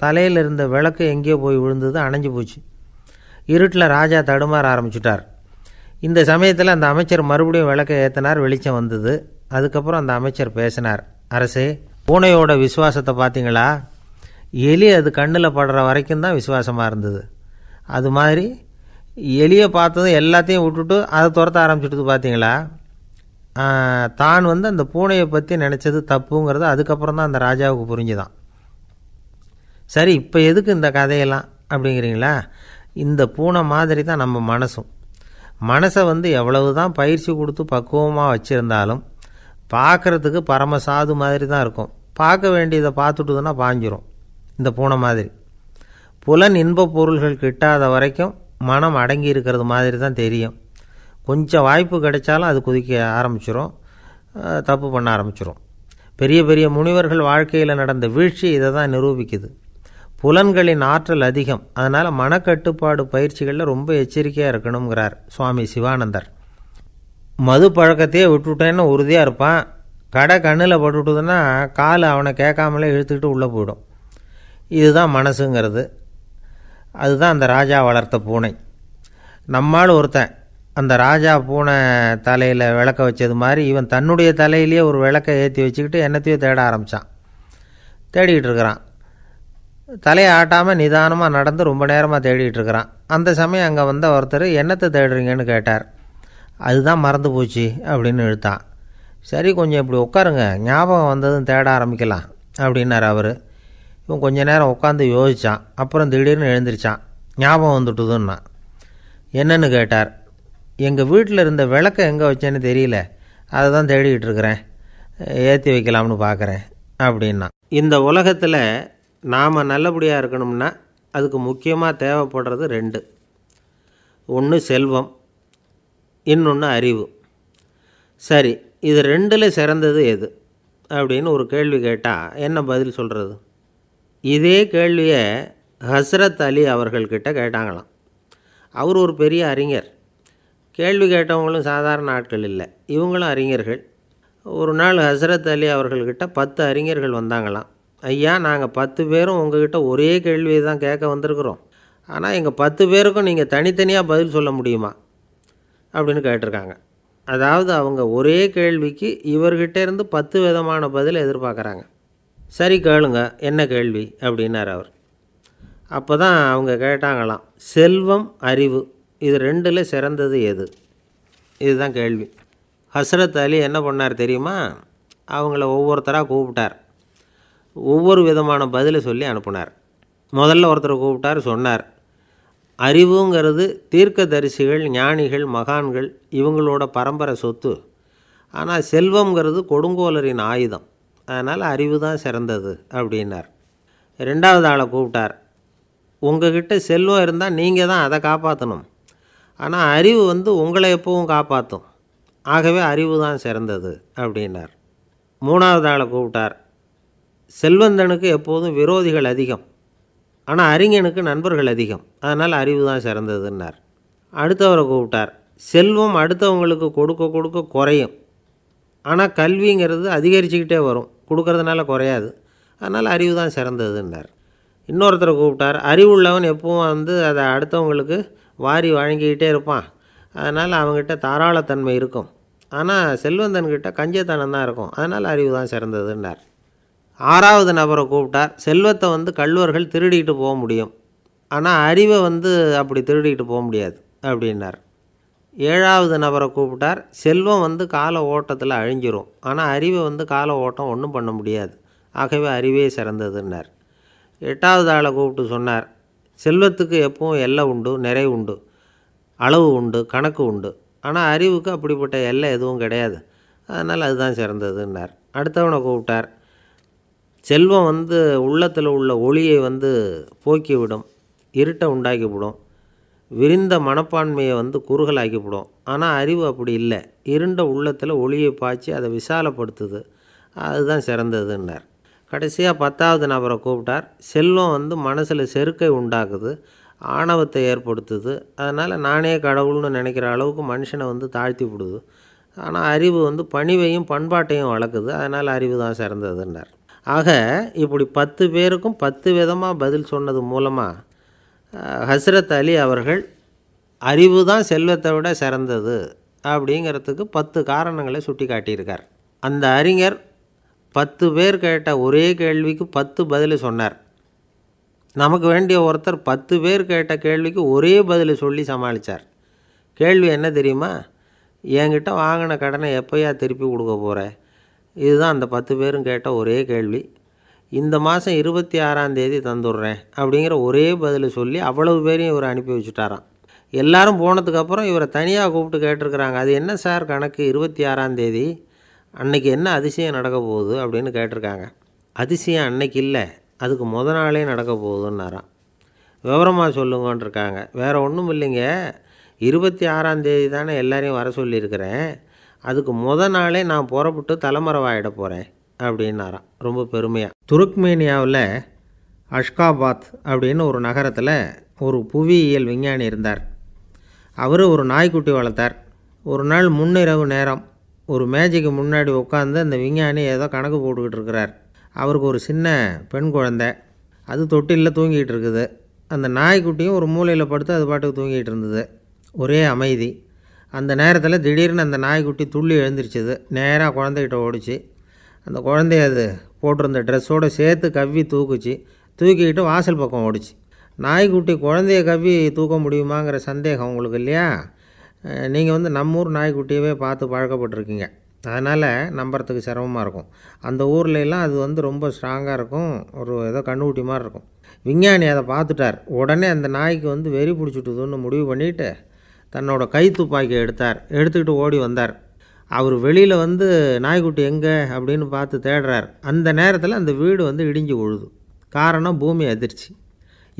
தலையில் இருந்த விளக்கு எங்கேயோ போய் விழுந்தது, அணைஞ்சு போச்சு. இருட்டில் ராஜா தடுமாற ஆரம்பிச்சுட்டார். இந்த சமயத்தில் அந்த அமைச்சர் மறுபடியும் விளக்கை ஏற்றினார், வெளிச்சம் வந்தது. அதுக்கப்புறம் அந்த அமைச்சர் பேசினார். அரசே, பூனையோட விசுவாசத்தை பார்த்தீங்களா? எலி அது கண்ணில் படுற வரைக்கும் தான் விசுவாசமாக இருந்தது. அது மாதிரி எலியை பார்த்ததும் எல்லாத்தையும் விட்டுட்டு அதை துரத்த ஆரம்பிச்சுட்டு பார்த்தீங்களா? தான் வந்து அந்த பூனையை பற்றி நினச்சது தப்புங்கிறது அதுக்கப்புறம் தான் அந்த ராஜாவுக்கு புரிஞ்சுதான். சரி, இப்போ எதுக்கு இந்த கதையெல்லாம் அப்படிங்கிறீங்களா? இந்த பூனை மாதிரி தான் நம்ம மனசும். மனசை வந்து எவ்வளவு தான் பயிற்சி கொடுத்து பக்குவமாக வச்சுருந்தாலும் பார்க்குறதுக்கு பரமசாது மாதிரி தான் இருக்கும். பார்க்க வேண்டியதை பார்த்துட்டுதுன்னா பாஞ்சிரும். இந்த பூனை மாதிரி புலன் இன்பப் பொருள்கள் கிட்டாத வரைக்கும் மனம் அடங்கி இருக்கிறது மாதிரி தான் தெரியும். கொஞ்சம் வாய்ப்பு கிடைச்சாலும் அது குதிக்க ஆரம்பிச்சிரும், தப்பு பண்ண ஆரம்பிச்சிரும். பெரிய பெரிய முனிவர்கள் வாழ்க்கையில் நடந்த வீழ்ச்சி இதை தான் நிரூபிக்குது. புலன்களின் ஆற்றல் அதிகம், அதனால் மனக்கட்டுப்பாடு பயிற்சிகளில் ரொம்ப எச்சரிக்கையாக இருக்கணுங்கிறார் சுவாமி சிவானந்தர். மது பழக்கத்தையே விட்டுவிட்டேன்னு உறுதியாக இருப்பான். கடை கண்ணில் பட்டுவிட்டுதுன்னா கால் அவனை கேட்காமலே இழுத்துக்கிட்டு உள்ளே போயிடும். இதுதான் மனசுங்கிறது. அதுதான் அந்த ராஜா வளர்த்த பூனை. நம்மால் ஒருத்தன் அந்த ராஜா பூனை தலையில் விளக்க வச்சது மாதிரி இவன் தன்னுடைய தலையிலேயே ஒரு விளக்கை ஏற்றி வச்சுக்கிட்டு என்னத்தையோ தேட ஆரம்பித்தான். தேடிக்கிட்டு இருக்கிறான். தலையை ஆட்டாமல் நிதானமாக நடந்து ரொம்ப நேரமாக தேடிக்கிட்டு இருக்கிறான். அந்த சமயம் அங்கே வந்த ஒருத்தர், என்னத்தை தேடுறீங்கன்னு கேட்டார். அதுதான் மறந்து போச்சு அப்படின்னு இழுத்தான். சரி, கொஞ்சம் இப்படி உட்காருங்க, ஞாபகம் வந்ததும் தேட ஆரம்பிக்கலாம் அப்படின்னார் அவர். இவன் கொஞ்சம் நேரம் உட்காந்து யோசித்தான். அப்புறம் திடீர்னு எழுந்திரிச்சான். ஞாபகம் வந்துட்டுதுன்னா என்னன்னு கேட்டார். எங்கள் வீட்டில் இருந்த விளக்கை எங்கே வச்சேன்னு தெரியல, அதை தான் தேடிக்கிட்டு இருக்கிறேன், ஏற்றி வைக்கலாம்னு பார்க்குறேன் அப்படின்னா. இந்த உலகத்தில் நாம் நல்லபடியாக இருக்கணும்னா அதுக்கு முக்கியமாக தேவைப்படுறது ரெண்டு. ஒன்று செல்வம், இன்னொன்று அறிவு. சரி, இது ரெண்டில் சிறந்தது எது அப்படின்னு ஒரு கேள்வி கேட்டால் என்ன பதில் சொல்கிறது? இதே கேள்வியை ஹஸ்ரத் அலி அவர்கள்கிட்ட கேட்டாங்களாம். அவர் ஒரு பெரிய அறிஞர். கேள்வி கேட்டவங்களும் சாதாரண ஆட்கள் இல்லை, இவங்களும் அறிஞர்கள். ஒரு நாள் ஹஸ்ரத் அலி அவர்கள்கிட்ட 10 அறிஞர்கள் வந்தாங்களாம். ஐயா, நாங்கள் 10 பேரும் உங்கள்கிட்ட ஒரே கேள்வியை தான் கேட்க வந்திருக்கிறோம், ஆனால் எங்கள் 10 பேருக்கும் நீங்கள் தனித்தனியாக பதில் சொல்ல முடியுமா அப்படின்னு கேட்டிருக்காங்க. அதாவது அவங்க ஒரே கேள்விக்கு இவர்கிட்டேருந்து 10 விதமான பதிலை எதிர்பார்க்குறாங்க. சரி, கேளுங்க, என்ன கேள்வி அப்படின்னார் அவர். அப்போ தான் அவங்க கேட்டாங்களாம், செல்வம் அறிவு இது ரெண்டில் சிறந்தது எது? இதுதான் கேள்வி. ஹஸ்ரத் அலி என்ன பண்ணார் தெரியுமா? அவங்கள ஒவ்வொருத்தராக கூப்பிட்டார், ஒவ்வொரு விதமான பதிலை சொல்லி அனுப்புனார். முதல்ல ஒருத்தரை கூப்பிட்டார், சொன்னார், அறிவுங்கிறது தீர்க்கதரிசிகள், ஞானிகள், மகான்கள் இவங்களோட பரம்பரை சொத்து. ஆனால் செல்வங்கிறது கொடுங்கோலரின் ஆயுதம், அதனால் அறிவு தான் சிறந்தது அப்படின்னார். ரெண்டாவது ஆளை கூப்பிட்டார். உங்கள்கிட்ட செல்வம் இருந்தால் நீங்கள் தான் அதை காப்பாற்றணும், ஆனால் அறிவு வந்து உங்களை எப்பவும் காப்பாற்றும், ஆகவே அறிவு தான் சிறந்தது அப்படின்னார். மூணாவது ஆளை கூப்பிட்டார். செல்வந்தனுக்கு எப்போதும் விரோதிகள் அதிகம், ஆனால் அறிஞனுக்கு நண்பர்கள் அதிகம், அதனால் அறிவு தான் சிறந்ததுன்னார். அடுத்தவரை கூப்பிட்டார். செல்வம் அடுத்தவங்களுக்கு கொடுக்க கொடுக்க குறையும், ஆனால் கல்விங்கிறது அதிகரிச்சுக்கிட்டே வரும், கொடுக்கறதுனால குறையாது, அதனால் அறிவு தான் சிறந்ததுன்னார். இன்னொருத்தரை கூப்பிட்டார். அறிவுள்ளவன் எப்பவும் வந்து அதை அடுத்தவங்களுக்கு வாரி வழங்கிக்கிட்டே இருப்பான், அதனால் அவங்ககிட்ட தாராளத்தன்மை இருக்கும், ஆனால் செல்வந்தன்கிட்ட கஞ்சத்தனம் தான் இருக்கும், அதனால் அறிவு தான் சிறந்ததுன்னார். ஆறாவது நபரை கூப்பிட்டார். செல்வத்தை வந்து கள்வர்கள் திருடிக்கிட்டு போக முடியும், ஆனால் அறிவை வந்து அப்படி திருடிக்கிட்டு போக முடியாது அப்படின்னார். ஏழாவது நபரை கூப்பிட்டார். செல்வம் வந்து கால ஓட்டத்தில் அழிஞ்சிரும், ஆனால் அறிவை வந்து கால ஓட்டம் ஒன்றும் பண்ண முடியாது, ஆகவே அறிவே சிறந்ததுன்னார். எட்டாவது ஆளை கூப்பிட்டு சொன்னார், செல்வத்துக்கு எப்பவும் எல்லை உண்டு, நிறைவு உண்டு, அளவு உண்டு, கணக்கு உண்டு, ஆனால் அறிவுக்கு அப்படிப்பட்ட எல்லை எதுவும் கிடையாது, அதனால் அதுதான் சிறந்ததுன்னார். அடுத்தவனை கூப்பிட்டார். செல்வம் வந்து உள்ளத்தில் உள்ள ஒளியை வந்து போக்கிவிடும், இருட்டை உண்டாக்கிவிடும், விரிந்த மனப்பான்மையை வந்து குறுகலாக்கிவிடும், ஆனால் அறிவு அப்படி இல்லை, இருண்ட உள்ளத்தில் ஒளியை பாய்ச்சி அதை விசாலப்படுத்துது, அதுதான் சிறந்ததுன்னார். கடைசியாக 10வது நபரை கூப்பிட்டார். செல்வம் வந்து மனசில் செருக்கை உண்டாக்குது, ஆணவத்தை ஏற்படுத்துது. அதனால் நானே கடவுள்னு நினைக்கிற அளவுக்கு மனுஷனை வந்து தாழ்த்தி விடுது. ஆனால் அறிவு வந்து பணிவையும் பண்பாட்டையும் வளர்க்குது. அதனால் அறிவு தான் சிறந்ததுன்றார். ஆக இப்படி 10 பேருக்கும் 10 விதமாக பதில் சொன்னது மூலமாக ஹஸ்ரத் அலி அவர்கள் அறிவு தான் செல்வத்தை விட சிறந்தது அப்படிங்கிறதுக்கு 10 காரணங்களை சுட்டி காட்டியிருக்கார். அந்த அறிஞர் 10 பேர் கேட்ட ஒரே கேள்விக்கு 10 பதில் சொன்னார். நமக்கு வேண்டிய ஒருத்தர் 10 பேர் கேட்ட கேள்விக்கு ஒரே பதில் சொல்லி சமாளித்தார். கேள்வி என்ன தெரியுமா? என்கிட்ட வாங்கின கடனை எப்போயா திருப்பி கொடுக்க போகிற? இதுதான் அந்த 10 பேரும் கேட்ட ஒரே கேள்வி. இந்த மாதம் 26ஆம் தேதி தந்துடுறேன் அப்படிங்கிற ஒரே பதில் சொல்லி அவ்வளவு பேரையும் இவர் அனுப்பி வச்சுட்டாராம். எல்லாரும் போனதுக்கப்புறம் இவரை தனியாக கூப்பிட்டு கேட்டிருக்கிறாங்க, அது என்ன சார் கணக்கு 26ஆம் தேதி அன்றைக்கி என்ன அதிசயம் நடக்க போகுது அப்படின்னு கேட்டிருக்காங்க. அதிசயம் அன்னைக்கு இல்லை, அதுக்கு முத நாளே நடக்க போகுதுன்னாராம். விவரமாக சொல்லுங்கன்ட்ருக்காங்க. வேறு ஒன்றும் இல்லைங்க, 26ஆம் தேதி தானே எல்லாரையும் வர சொல்லியிருக்கிறேன், அதுக்கு முத நாளே நான் புறப்பட்டு தலைமறைவாயிட போகிறேன் அப்படின்னாராம் ரொம்ப பெருமையாக. துருக்மேனியாவில் அஷ்காபாத் அப்படின்னு ஒரு நகரத்தில் ஒரு புவியியல் விஞ்ஞானி இருந்தார். அவர் ஒரு நாய்க்குட்டி வளர்த்தார். ஒரு நாள் முன்னிரவு நேரம் ஒரு மேஜைக்கு முன்னாடி உட்காந்து அந்த விஞ்ஞானி ஏதோ கணக்கு போட்டுக்கிட்டு இருக்கிறார். அவருக்கு ஒரு சின்ன பெண் குழந்தை, அது தொட்டிலில் தூங்கிகிட்டு இருக்குது. அந்த நாய்க்குட்டியும் ஒரு மூலையில் படுத்து அது பாட்டுக்கு தூங்கிகிட்டு இருந்தது. ஒரே அமைதி. அந்த நேரத்தில் திடீர்னு அந்த நாய்க்குட்டி துள்ளி எழுந்திரிச்சிது, நேராக குழந்தைகிட்ட ஓடிச்சு. அந்த குழந்தைய அது போட்டிருந்த ட்ரெஸ்ஸோடு சேர்த்து கவ்வி தூக்குச்சு, தூக்கிக்கிட்டு வாசல் பக்கம் ஓடிச்சு. நாய்க்குட்டி குழந்தைய கவ்வி தூக்க முடியுமாங்கிற சந்தேகம் உங்களுக்கு இல்லையா? நீங்கள் வந்து நம்ம ஊர் நாய்க்குட்டியவே பார்த்து பழக்கப்பட்டிருக்கீங்க, அதனால் நம்புறதுக்கு சிரமமாக இருக்கும். அந்த ஊர்லெலாம் அது வந்து ரொம்ப ஸ்ட்ராங்காக இருக்கும், ஒரு ஏதோ கண்ணுக்குட்டி மாதிரி இருக்கும். விஞ்ஞானி அதை பார்த்துட்டார். உடனே அந்த நாய்க்கு வந்து வெறி பிடிச்சிட்டுதுன்னு முடிவு பண்ணிவிட்டு தன்னோட கைத்துப்பாக்கியை எடுத்துக்கிட்டு ஓடி வந்தார். அவர் வெளியில் வந்து நாய்க்குட்டி எங்கே அப்படின்னு பார்த்து தேடுறார். அந்த நேரத்தில் அந்த வீடு வந்து இடிஞ்சு விழுது. காரணம் பூமி அதிர்ச்சி.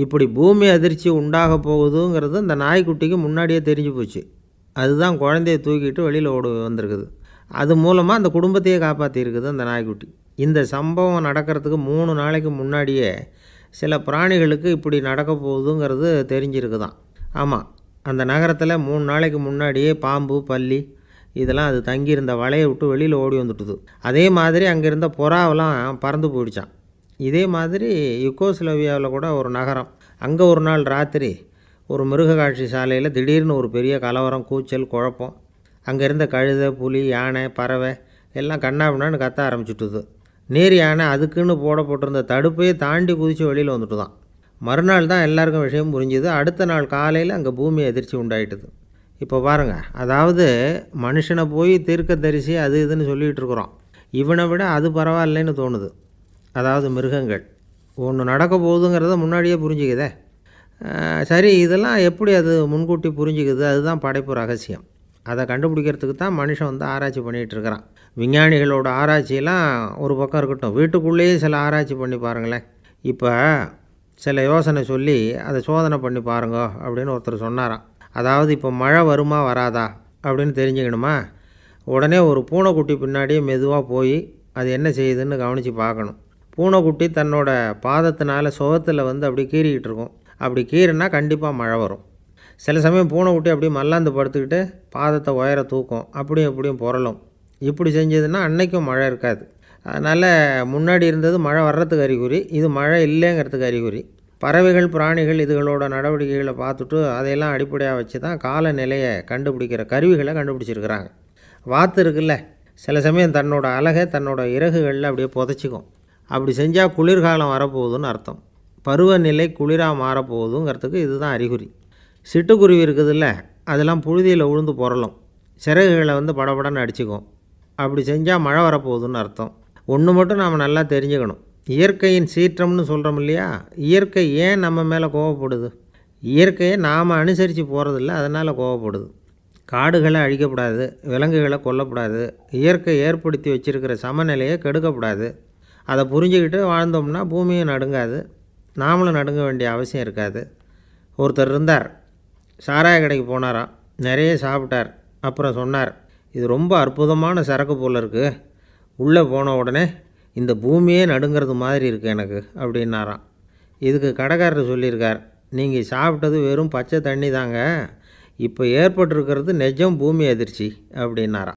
இப்படி பூமி அதிர்ச்சி உண்டாக போகுதுங்கிறது அந்த நாய்க்குட்டிக்கு முன்னாடியே தெரிஞ்சு போச்சு. அதுதான் குழந்தையை தூக்கிட்டு வெளியில் ஓடி வந்திருக்குது. அது மூலமாக அந்த குடும்பத்தையே காப்பாற்றியிருக்குது அந்த நாய்க்குட்டி. இந்த சம்பவம் நடக்கிறதுக்கு 3 நாளைக்கு முன்னாடியே சில பிராணிகளுக்கு இப்படி நடக்க போகுதுங்கிறது தெரிஞ்சிருக்கு தான். ஆமாம், அந்த நகரத்தில் 3 நாளைக்கு முன்னாடியே பாம்பு, பல்லி இதெல்லாம் அது தங்கியிருந்த வலையை விட்டு வெளியில் ஓடி வந்துட்டுது. அதே மாதிரி அங்கேருந்த புறாவெல்லாம் பறந்து போயிடுச்சான். இதே மாதிரி யுகோஸ்லோவியாவில் கூட ஒரு நகரம், அங்கே ஒரு நாள் ராத்திரி ஒரு மிருகக்காட்சி சாலையில் திடீர்னு ஒரு பெரிய கலவரம், கூச்சல், குழப்பம். அங்கேருந்த கழுதை, புலி, யானை, பறவை எல்லாம் கண்ணாபின்னான்னு கத்த ஆரம்பிச்சுட்டுது. நீர் யானை அதுக்குன்னு போடப்பட்டிருந்த தடுப்பையே தாண்டி குதித்து வெளியில் வந்துட்டு தான். மறுநாள் தான் எல்லாருக்கும் விஷயம் புரிஞ்சுது. அடுத்த நாள் காலையில் அங்கே பூமி அதிர்ச்சி உண்டாயிட்டுது. இப்போ பாருங்கள், அதாவது மனுஷனை போய் தீர்க்கதரிசி அது இதுன்னு சொல்லிகிட்டு இருக்கிறோம், இவனை விட அது பரவாயில்லைன்னு தோணுது. அதாவது மிருகங்கள் ஒன்று நடக்க போகுதுங்கிறத முன்னாடியே புரிஞ்சுக்குதே. சரி, இதெல்லாம் எப்படி அது முன்கூட்டி புரிஞ்சுக்குது? அதுதான் படைப்பு ரகசியம். அதை கண்டுபிடிக்கிறதுக்கு தான் மனுஷன் வந்து ஆராய்ச்சி பண்ணிகிட்ருக்கிறான். விஞ்ஞானிகளோட ஆராய்ச்சியெல்லாம் ஒரு பக்கம் இருக்கட்டும், வீட்டுக்குள்ளேயே சில ஆராய்ச்சி பண்ணி பாருங்களேன். இப்போ சில யோசனை சொல்லி அதை சோதனை பண்ணி பாருங்க அப்படின்னு ஒருத்தர் சொன்னாராம். அதாவது இப்போ மழை வருமா வராதா அப்படின்னு தெரிஞ்சுக்கணுமா? உடனே ஒரு பூனைக்குட்டி பின்னாடியே மெதுவாக போய் அது என்ன செய்யுதுன்னு கவனித்து பார்க்கணும். பூனைக்குட்டி தன்னோட பாதத்தினால் சுகத்தில் வந்து அப்படி கீறிக்கிட்டு இருக்கும். அப்படி கீறினா கண்டிப்பாக மழை வரும். சில சமயம் பூனைக்குட்டி அப்படியே மல்லாந்து படுத்துக்கிட்டு பாதத்தை உயர தூக்கும், அப்படியும் இப்படியும் புரளும். இப்படி செஞ்சதுன்னா அன்னைக்கும் மழை இருக்காது. அதனால் முன்னாடி இருந்தது மழை வர்றதுக்கு அறிகுறி, இது மழை இல்லைங்கிறதுக்கு அறிகுறி. பறவைகள், பிராணிகள் இதுகளோட நடவடிக்கைகளை பார்த்துட்டு அதையெல்லாம் அடிப்படையாக வச்சு தான் காலநிலையை கண்டுபிடிக்கிற கருவிகளை கண்டுபிடிச்சிருக்கிறாங்க. வாத்து இருக்குல்ல, சில சமயம் தன்னோட அழகை தன்னோட இறகுகளில் அப்படியே புதைச்சிக்கும். அப்படி செஞ்சால் குளிர்காலம் வரப்போகுதுன்னு அர்த்தம், பருவநிலை குளிராக மாறப்போகுதுங்கிறதுக்கு இதுதான் அறிகுறி. சிட்டுக்குருவி இருக்குதுல்ல, அதெல்லாம் புழுதியில் உழுந்து புரளும், சிறகுகளை வந்து படபடன்னு அடிச்சுக்கும். அப்படி செஞ்சால் மழை வரப்போகுதுன்னு அர்த்தம். ஒன்று மட்டும் நாம் நல்லா தெரிஞ்சுக்கணும், இயற்கையின் சீற்றம்னு சொல்கிறோம் இல்லையா, இயற்கை ஏன் நம்ம மேலே கோவப்படுது? இயற்கையை நாம் அனுசரித்து போகிறதில்ல, அதனால் கோவப்படுது. காடுகளை அழிக்கப்படாது, விலங்குகளை கொல்லப்படாது, இயற்கை ஏற்படுத்தி வச்சுருக்கிற சமநிலையை கெடுக்கக்கூடாது. அதை புரிஞ்சுக்கிட்டு வாழ்ந்தோம்னா பூமியும் நடுங்காது, நாமளும் நடுங்க வேண்டிய அவசியம் இருக்காது. ஒருத்தர் இருந்தார், சாராய கடைக்கு போனாராம். நிறைய சாப்பிட்டார். அப்புறம் சொன்னார், இது ரொம்ப அற்புதமான சரக்கு போல் இருக்குது. உள்ளே போன உடனே இந்த பூமியே நடுங்கிறது மாதிரி இருக்குது எனக்கு அப்படின்னாராம். இதுக்கு கடைக்காரர் சொல்லியிருக்கார், நீங்கள் சாப்பிட்டது வெறும் பச்சை தண்ணி தாங்க, இப்போ ஏற்பட்டிருக்கிறது நிஜம் பூமி அதிர்ச்சி அப்படின்னாராம்.